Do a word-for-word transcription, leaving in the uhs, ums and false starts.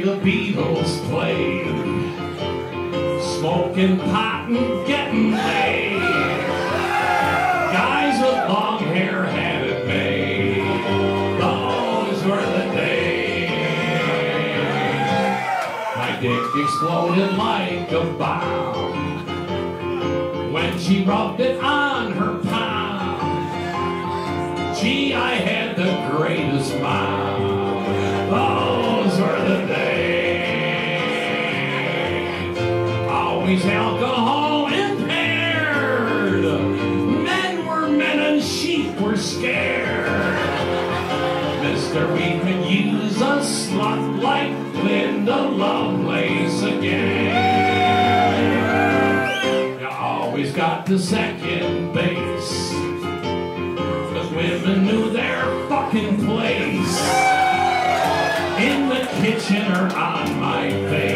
way the Beatles played, smoking pot and getting laid. Guys with long hair had it made. Those were the days. My dick exploded like a bomb when she rubbed it on her palm. Gee, I had the greatest mom. Those were the days. Always alcohol impaired. Men were men and sheep were scared. Mister, we could use a slut like Linda Lovelace again. You always got to second base, because women knew their fucking place. In the kitchen or on my face.